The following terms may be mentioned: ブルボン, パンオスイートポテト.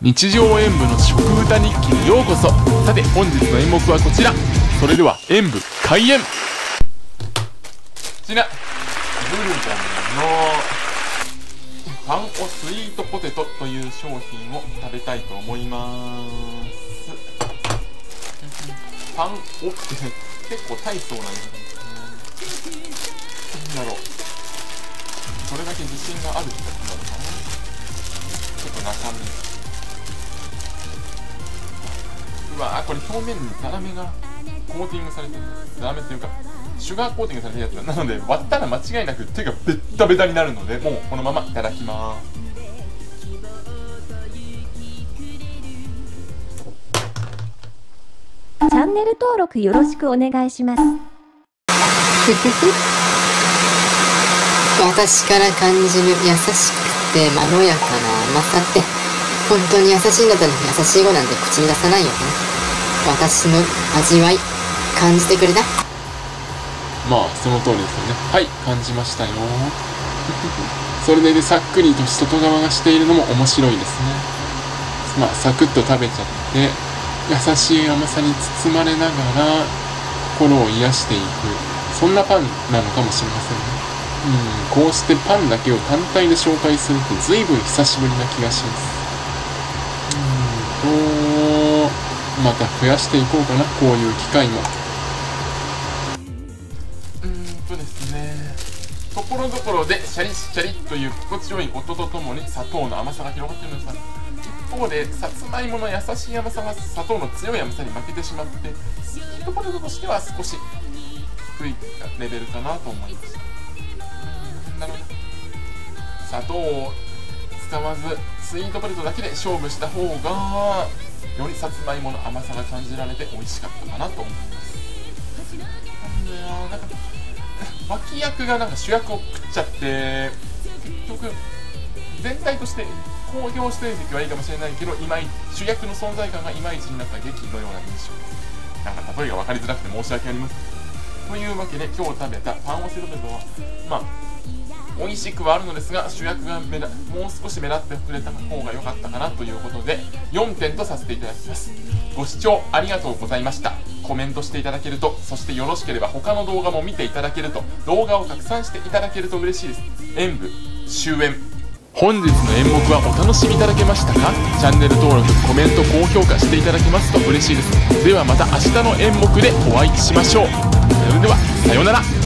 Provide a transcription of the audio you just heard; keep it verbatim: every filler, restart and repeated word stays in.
日常演舞の食歌日記にようこそ。さて本日の演目はこちら。それでは演舞開演。こちらブルボンのパンオスイートポテトという商品を食べたいと思います。パンオって結構大層なんですね。なんだろう、それだけ自信がある人なんだろうな。ちょっと中身、うわー、これ表面にザラメがコーティングされてる、ザラメっていうかシュガーコーティングされてるやつなので、割ったら間違いなく手がベッタベタになるので、もうこのままいただきまーす。チャンネル登録よろしくお願いします。私から感じる優しくてまろやかな甘さって本当に優しいんだったら優しい語なんて口に出さないよね。私の味わい感じてくれた。まあその通りですよね。はい、感じましたよそれでね、さっくりと外側がしているのも面白いですね。まあサクッと食べちゃって優しい甘さに包まれながら心を癒していく、そんなパンなのかもしれませんね。うん、こうしてパンだけを単体で紹介するって随分久しぶりな気がします。また増やしていこうかな、こういう機会も。うーんとですね、ところどころでシャリシャリという心地よい音とともに砂糖の甘さが広がっているのですが、一方でさつまいもの優しい甘さが砂糖の強い甘さに負けてしまって、スイートポテトとしては少し低いレベルかなと思いました。なので砂糖を使わずスイートポテトだけで勝負した方がよりさつまいもの甘さが感じられて美味しかったかなと思います。なんなんか脇役がなんか主役を食っちゃって、結局全体として興行成績はいいかもしれないけど、いまい主役の存在感がいまいちになった劇のような印象です。なんか例えが分かりづらくて申し訳ありません。というわけで今日食べたパンオスイートポテトはまあ美味しくはあるのですが、主役が目だもう少し目立ってくれた方が良かったかなということでよんてんとさせていただきます。ご視聴ありがとうございました。コメントしていただけると、そしてよろしければ他の動画も見ていただけると、動画を拡散していただけると嬉しいです。演舞終演。本日の演目はお楽しみいただけましたか？チャンネル登録、コメント、高評価していただけますと嬉しいです。ではまた明日の演目でお会いしましょう。それではさようなら。